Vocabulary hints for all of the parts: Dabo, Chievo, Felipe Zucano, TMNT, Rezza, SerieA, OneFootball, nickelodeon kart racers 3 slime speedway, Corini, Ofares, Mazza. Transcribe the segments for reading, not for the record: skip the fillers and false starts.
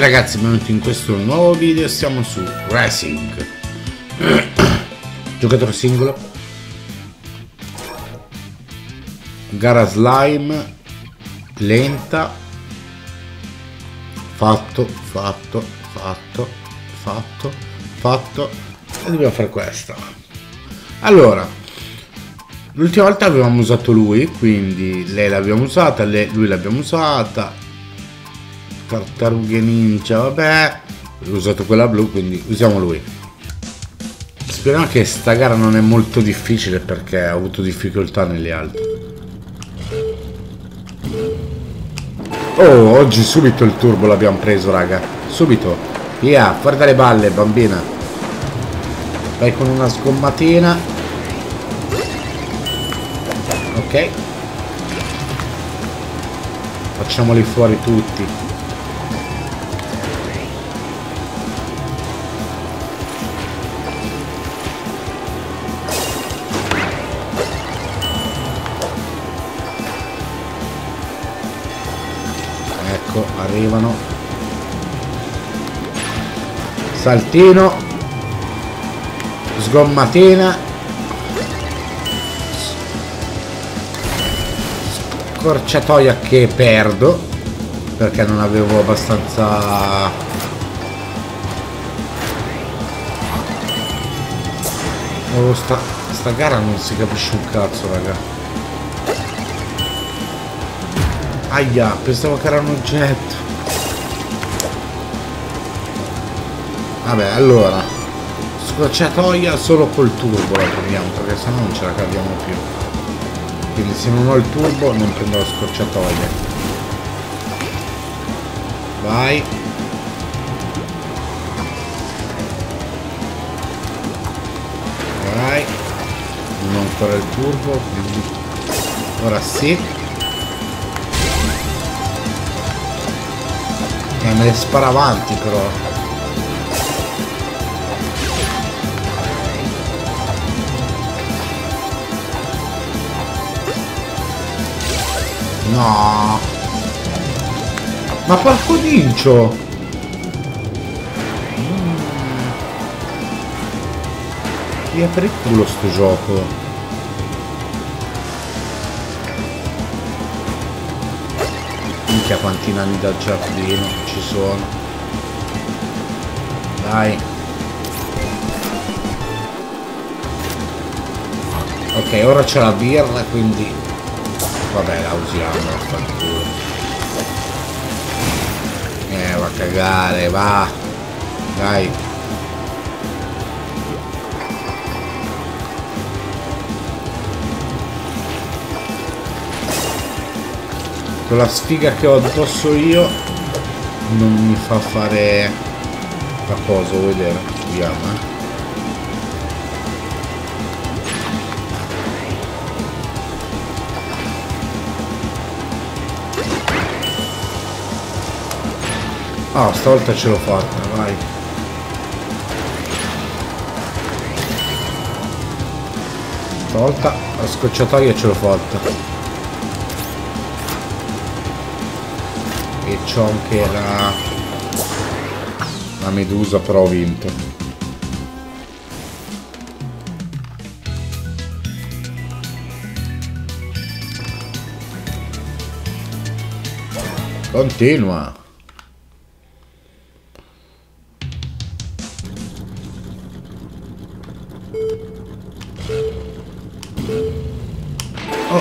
tutti ragazzi, benvenuti in questo nuovo video. Siamo su Racing giocatore singolo, gara slime lenta. Fatto e dobbiamo fare questa. Allora, l'ultima volta avevamo usato lui, quindi lei l'abbiamo usata, lui l'abbiamo usata, tartarughe ninja, vabbè, ho usato quella blu, quindi usiamo lui. Speriamo che sta gara non è molto difficile, perché ho avuto difficoltà nelle altre. Oh, oggi subito il turbo l'abbiamo preso, raga, subito, via, guarda le balle, bambina, vai con una sgommatina. Ok, facciamoli fuori tutti. Arrivano, saltino, sgommatina, scorciatoia che perdo perché non avevo abbastanza. Oh, sta gara non si capisce un cazzo, raga. Aia, pensavo che era un oggetto. Vabbè, allora scorciatoia solo col turbo la prendiamo, perché sennò non ce la caviamo più. Quindi se non ho il turbo non prendo la scorciatoia. Vai. Vai. Non ho ancora il turbo, quindi ora sì. Me le spara avanti però. No, ma porco dincio. Ti apre il culo sto gioco. Minchia, quanti nani dal giardino ci sono. Dai. Ok, ora c'è la birra, quindi vabbè, la usiamo, la fattura. Va a cagare, va. Dai. Con la sfiga che ho addosso io non mi fa fare la cosa, vuoi vedere? Vediamo, Ah, stavolta ce l'ho fatta, vai. Stavolta la scocciatoia ce l'ho fatta. E c'ho anche la medusa, però ho vinto. Continua.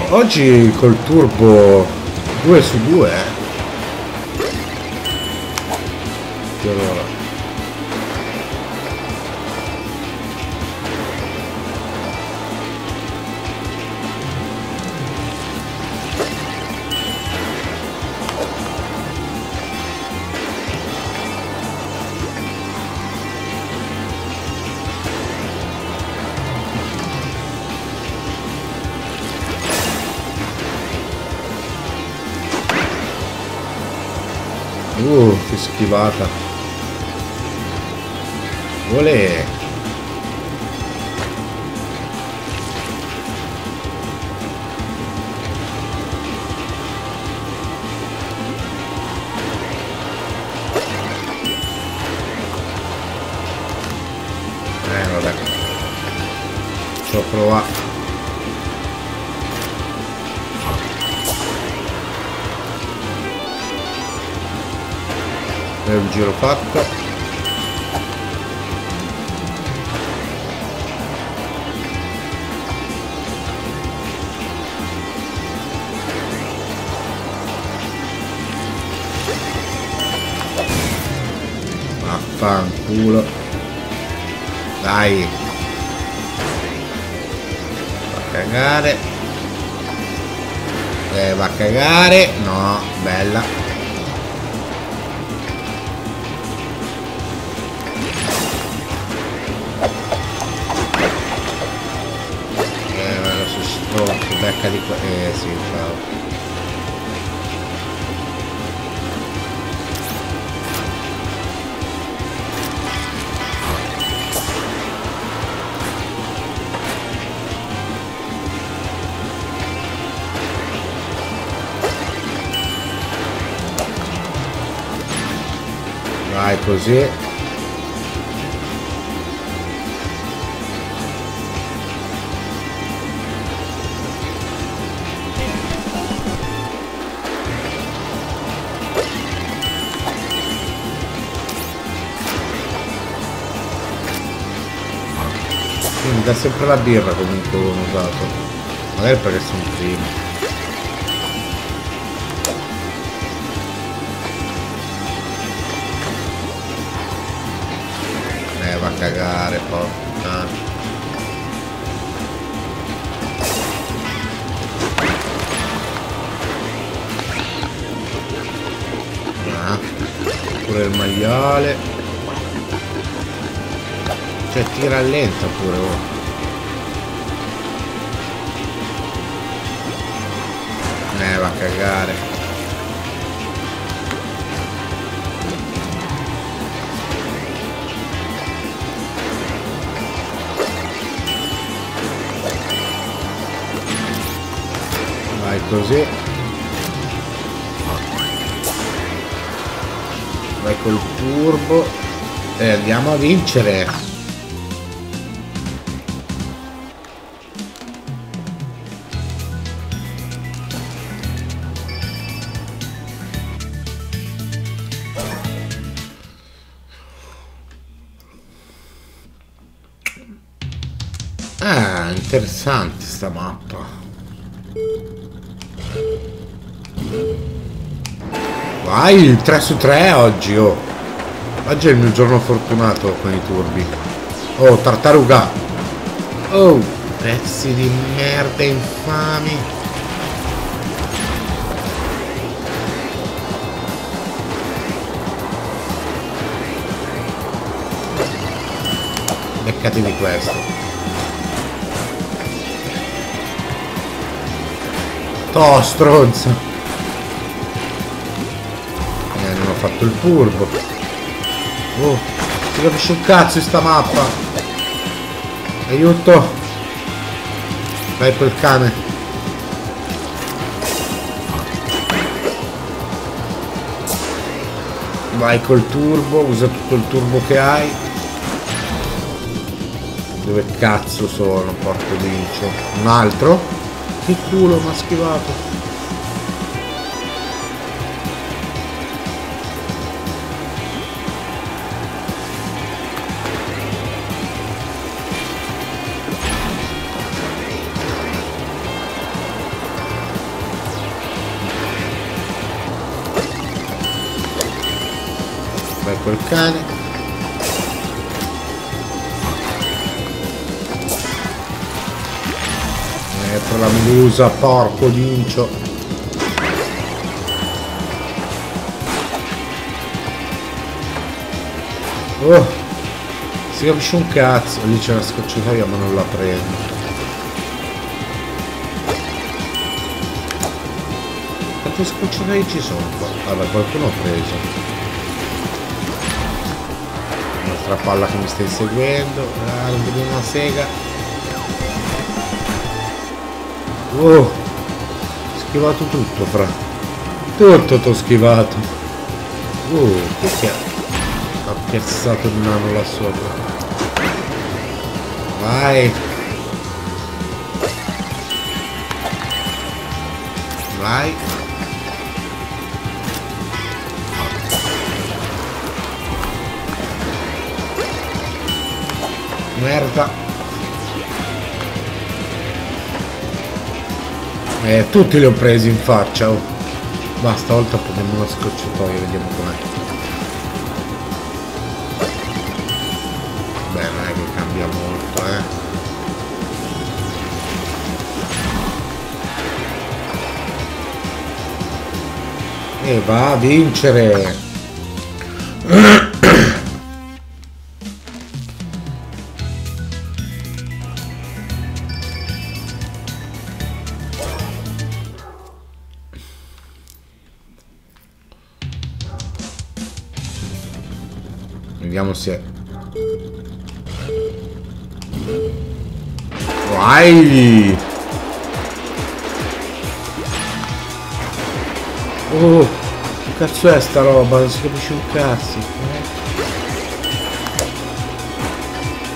Oggi col turbo 2 su 2, Allora. Che schivata. Olè. eccolo là. E un giro fatto. Vaffanculo. Dai. Va a cagare, no, bella. Adesso si trova, si becca di qua, sì, ciao. Vai così. Mi dà sempre la birra comunque l'ho usato. Magari perché sono primo. Va a cagare, porca. Ah, pure il maiale. Cioè ti rallenta pure, oh. Va a cagare. Così vai col turbo e andiamo a vincere. Ah, interessante sta mappa. Vai, 3 su 3 oggi, oh. Oggi è il mio giorno fortunato con i turbi. Oh, tartaruga. Oh, pezzi di merda infami. Beccati di questo. Toh, stronzo. Fatto il turbo, oh, si capisce un cazzo sta mappa, aiuto. Vai quel cane, vai col turbo, usa tutto il turbo che hai. Dove cazzo sono, porco d'incio, un altro, che culo mi ha schivato. Col cane, metto la musa, porco d'incio. Oh, si capisce un cazzo. Lì c'è la scocciatoia ma non la prendo. Quante scocciatoie ci sono qua? Vabbè, qualcuno ha preso. La palla che mi stai seguendo, non vedo una sega. Oh, schivato tutto, fra tutto t'ho schivato. Oh, che ha piazzato il nano là sopra. Vai, vai. Merda. Tutti li ho presi in faccia, oh. Basta, volta prendiamo una scocciatoia, vediamo com'è. Molto, e va a vincere. Vediamo se... Vai! Oh, che cazzo è sta roba? Non si capisce un cazzo.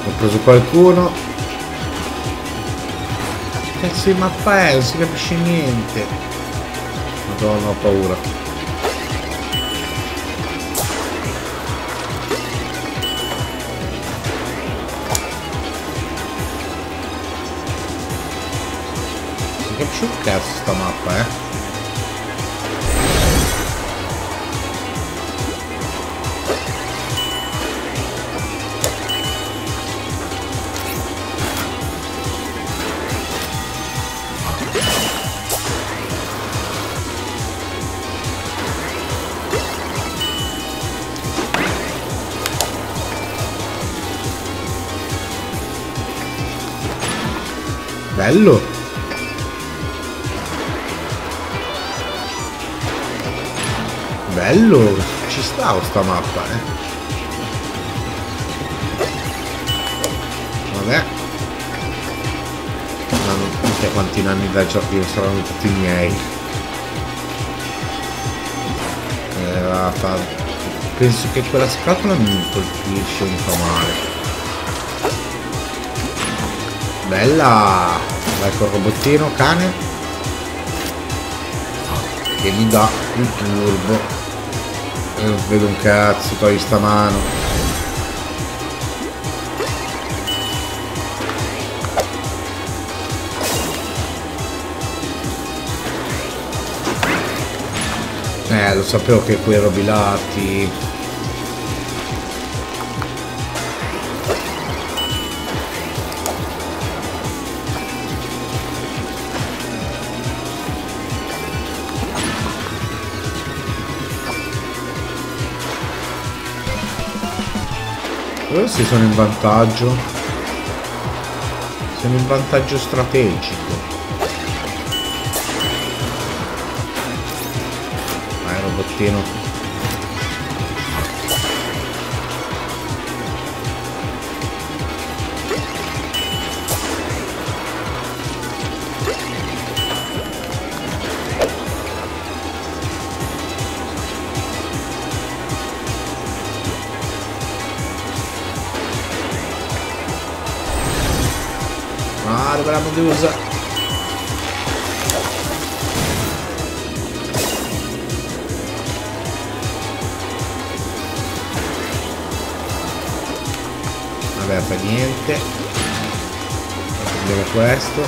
Ho preso qualcuno. Che cazzo di mappa è? Non si capisce niente. Madonna, ho paura. C'è un cazzo sta mappa, eh. Bello. Bello, ci sta sta mappa, eh. Vabbè. Ma non so quanti anni da gioco saranno tutti i miei. Penso che quella scatola mi colpisce un po' male. Bella! Vai col robottino, cane. Che mi dà un turbo. Non vedo un cazzo, togli sta mano. Lo sapevo che qui ero bilati. Questi sono in vantaggio. Sono in vantaggio strategico. Vai, robottino. Usa. Vabbè, fa niente. Prendiamo questo.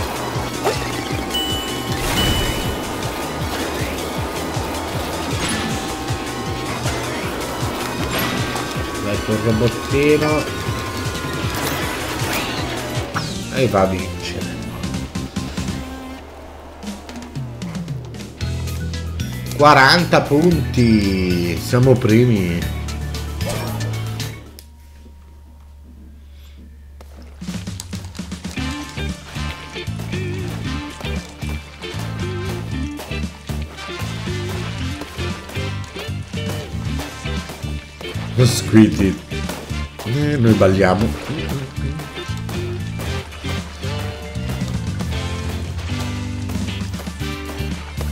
Vai col robottino. E va a vincere. 40 punti, siamo primi. Squiddi, noi balliamo.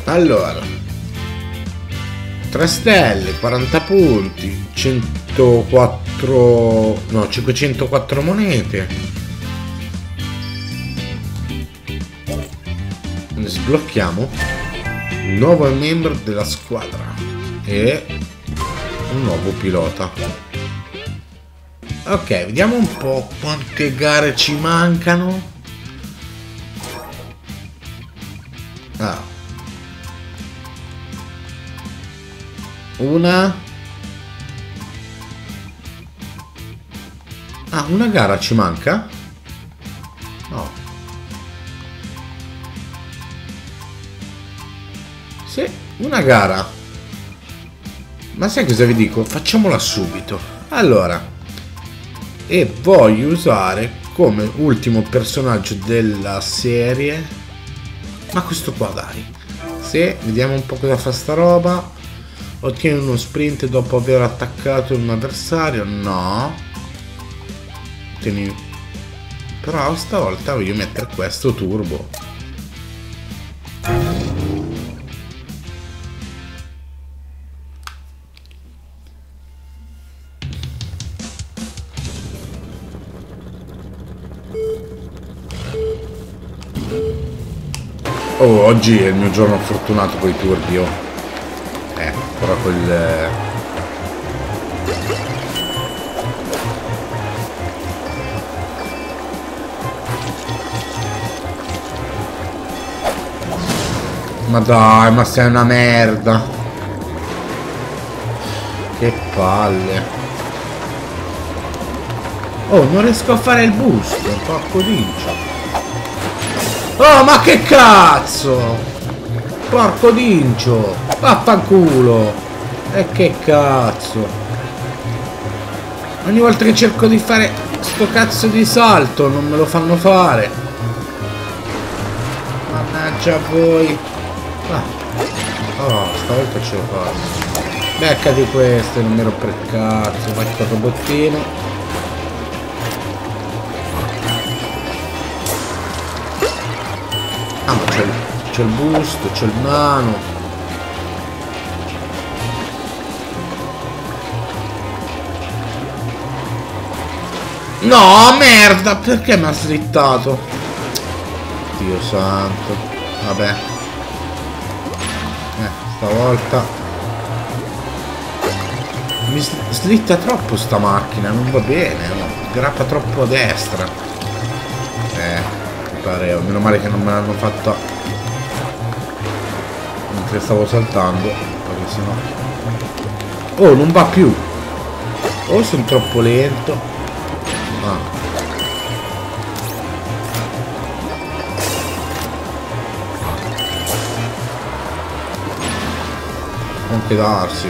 Allora 3 stelle, 40 punti, 104, no, 504 monete. Ne sblocchiamo. nuovo membro della squadra e un nuovo pilota. Ok, vediamo un po' quante gare ci mancano. Ah, una gara ci manca? No. Sì, una gara. Ma sai cosa vi dico? Facciamola subito. Allora, e voglio usare come ultimo personaggio della serie, ma questo qua, dai. Sì, vediamo un po' cosa fa sta roba. Ottiene uno sprint dopo aver attaccato un avversario? No. Però stavolta voglio mettere questo turbo. Oh, oggi è il mio giorno fortunato con i turbi, oh. Però quel... Ma dai, ma sei una merda. Che palle. Oh, non riesco a fare il boost. Porco d'incia. Oh, ma che cazzo. Porco d'incio! Vaffanculo! E che cazzo! Ogni volta che cerco di fare sto cazzo di salto non me lo fanno fare! Mannaggia voi! Ah. Oh, stavolta ce lo faccio! Beccati questo, non mi rompo il cazzo, faccio il robottino! Ah, ma c'è il... c'è il busto, c'è il nano. No, merda, perché mi ha slittato? Dio santo. Vabbè. Stavolta mi slitta troppo sta macchina, non va bene, no? Grappa troppo a destra. Mi pareva, meno male che non me l'hanno fatta mentre stavo saltando, perché sennò... Oh, non va più. Oh, sono troppo lento. Ah. Anche darsi.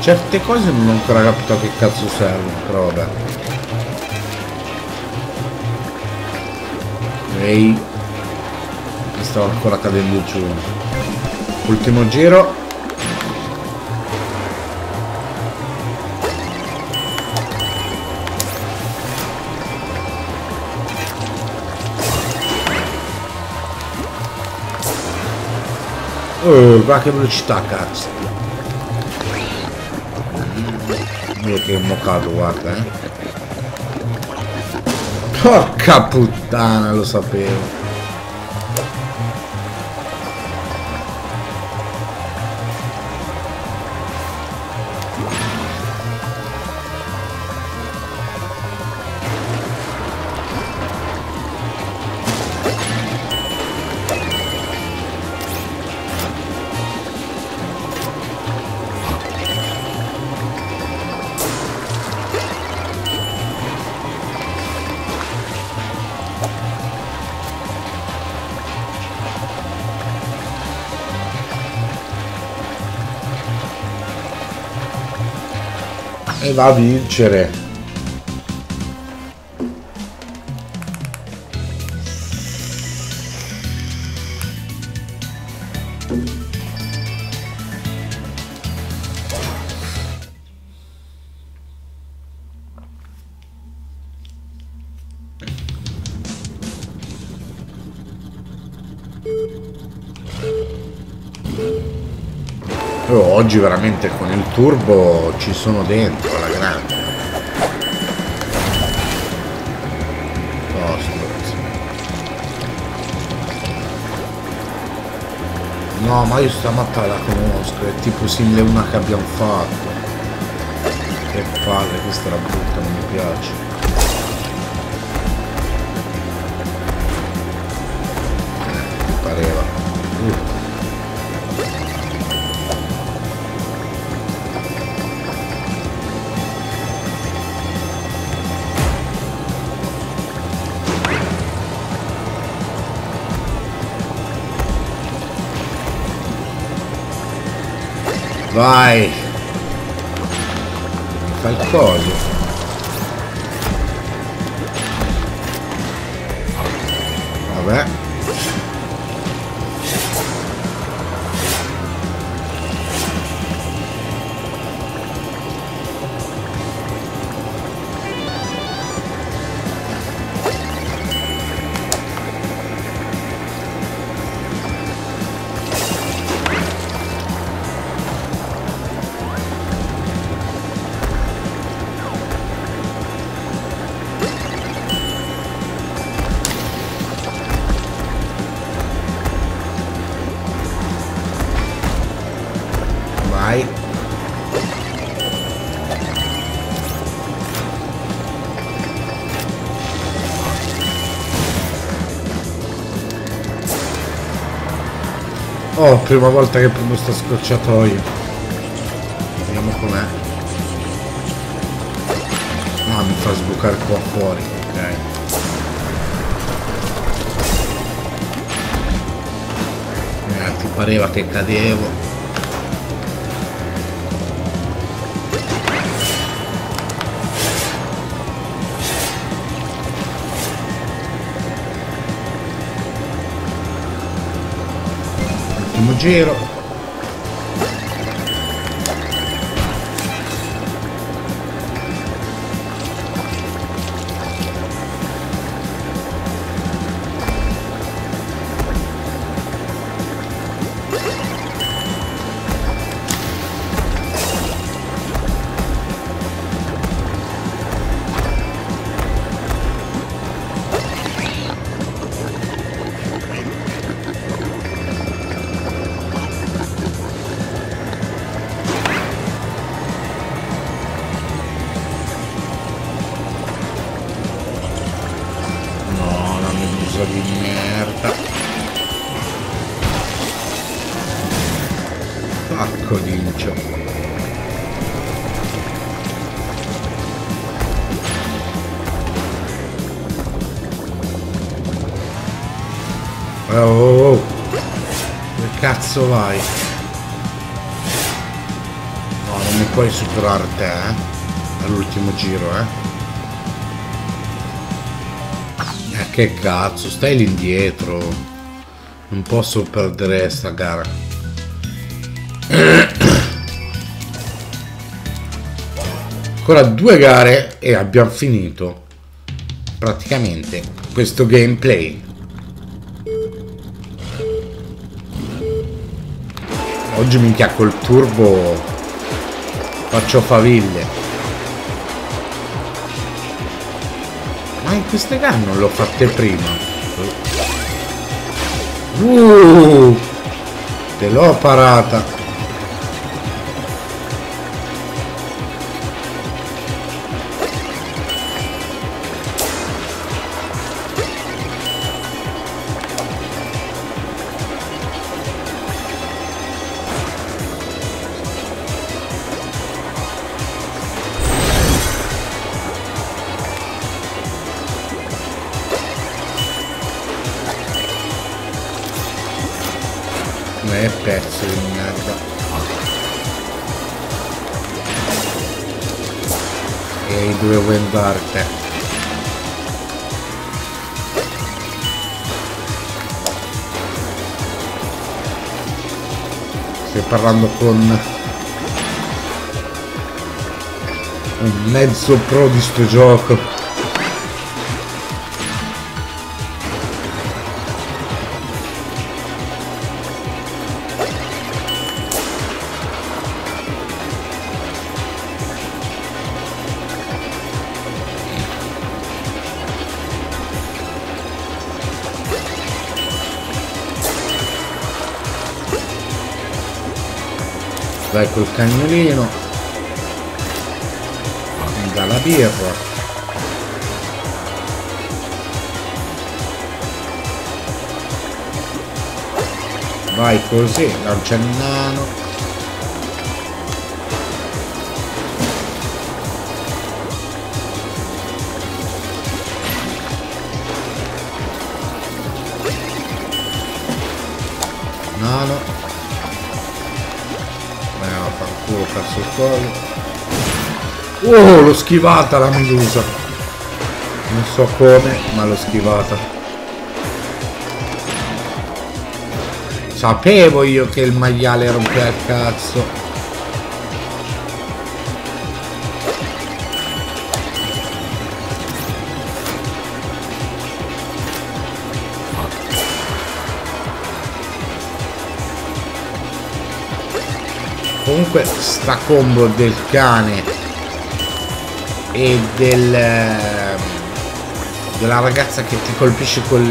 Certe cose non ho ancora capito a che cazzo servono, però vabbè. Ehi, mi stavo ancora cadendo giù. Ultimo giro. Oh, guarda che velocità, cazzo. Che è mocato, guarda, eh. Porca puttana, lo sapevo. E va a vincere. Però oggi veramente con il turbo ci sono dentro alla grande. No, ma io sta mappa la conosco, è tipo simile a una che abbiamo fatto. Che palle, questa era brutta, non mi piace. Mi pareva. Vai! Fai il coso! Vabbè! Oh, prima volta che prendo sta scorciatoia. Vediamo com'è. Ah, mi fa sbucare qua fuori, ok. Ti pareva che cadevo. Giro di merda, pacco d'incio. Oh, dove cazzo vai? No, non mi puoi superare te, all'ultimo giro, Che cazzo, stai lì indietro. Non posso perdere sta gara. Ancora due gare e abbiamo finito praticamente questo gameplay. Oggi minchia col turbo faccio faville. Ma in queste gare non l'ho fatte prima. Te l'ho parata. È pezzo di merda. E dovevo andare te. Stai parlando con un mezzo pro di sto gioco. Vai col cagnolino. Mi dà la birra. Vai così, non c'è il nano. Nano. A far culo, cazzo il collo. Oh, l'ho schivata la medusa. Non so come, ma l'ho schivata. Sapevo io che il maiale rompeva il cazzo. Comunque sta combo del cane e della ragazza che ti colpisce col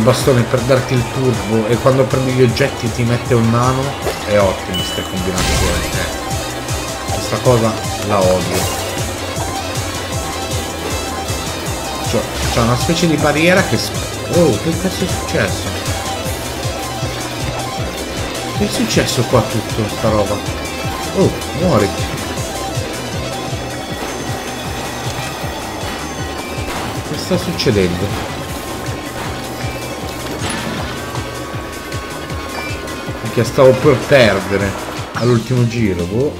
bastone per darti il turbo, e quando prendi gli oggetti ti mette un nano, è ottimo sta combinazione. Questa cosa la odio, cioè c'è una specie di barriera che... Oh, che cazzo è successo? Che è successo qua tutto, sta roba? Oh, muori. Che sta succedendo? Stavo per perdere all'ultimo giro, boh.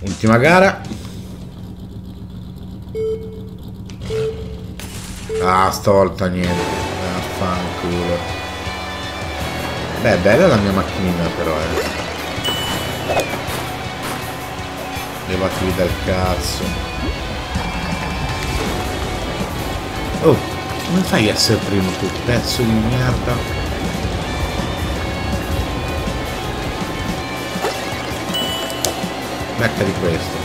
Ultima gara. Ah, stavolta niente, vaffanculo. Beh, è bella la mia macchinina però, Levatevi dal cazzo. Oh, come fai a essere primo tu, pezzo di merda? Becca di questo.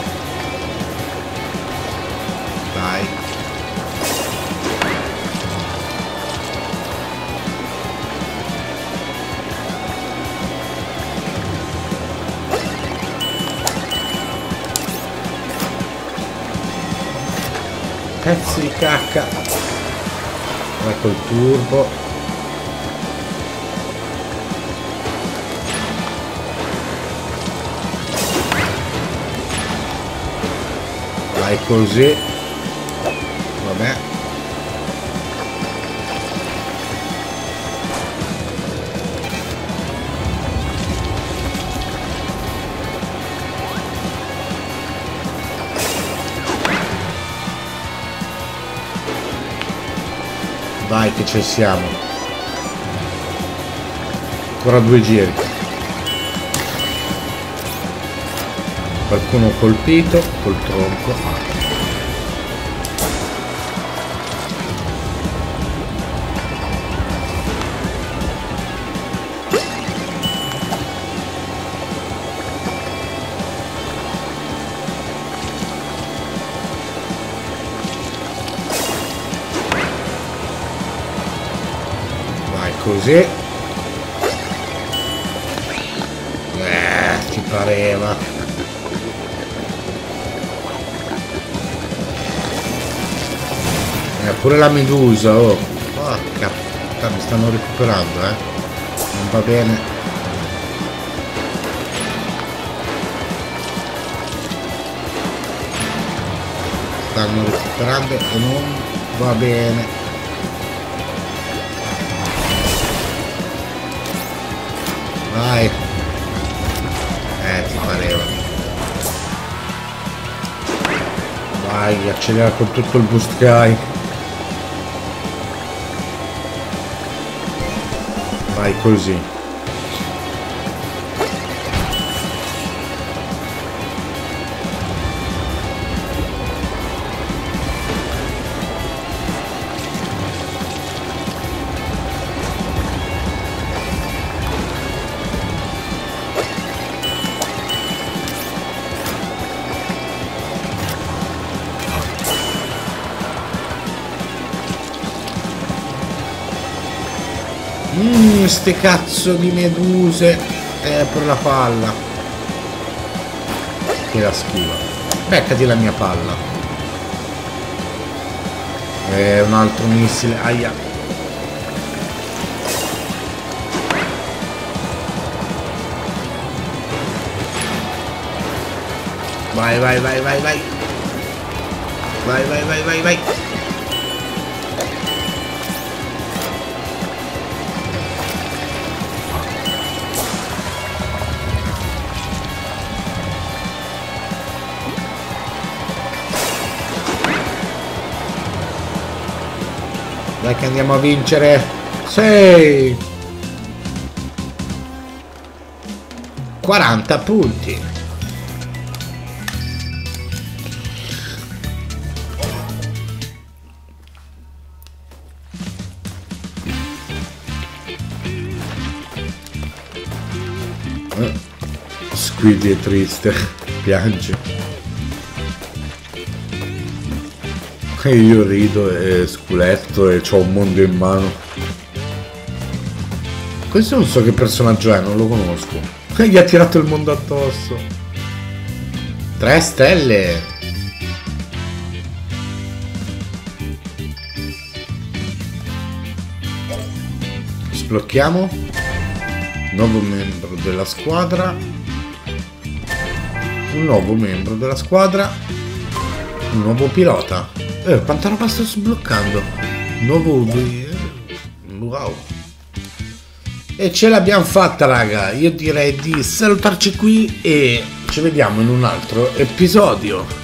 Dai. Pezzi di cacca. Vai col turbo. Vai così. Vabbè. Vai che ci siamo. Ancora due giri. Qualcuno colpito col tronco. Così, ti pareva. Pure la medusa, oh. Porca puttana, mi stanno recuperando, Non va bene. Stanno recuperando e non va bene. Vai. Ti pareva. Vai, accelera con tutto il boost che hai. Vai così. Ste cazzo di meduse. Per la palla che la schiva. Beccati la mia palla. Un altro missile. Aia. Vai vai vai vai vai. Vai vai vai vai vai. Dai che andiamo a vincere. Sì! 40 punti. Squiddy è triste, piange. Io rido e sculetto e c'ho un mondo in mano. Questo non so che personaggio è, non lo conosco. Gli ha tirato il mondo addosso. 3 stelle. Sblocchiamo. Nuovo membro della squadra. Un nuovo membro della squadra. Un nuovo pilota. Quanta roba sto sbloccando. Nuovo wow. E ce l'abbiamo fatta, raga. Io direi di salutarci qui e ci vediamo in un altro episodio.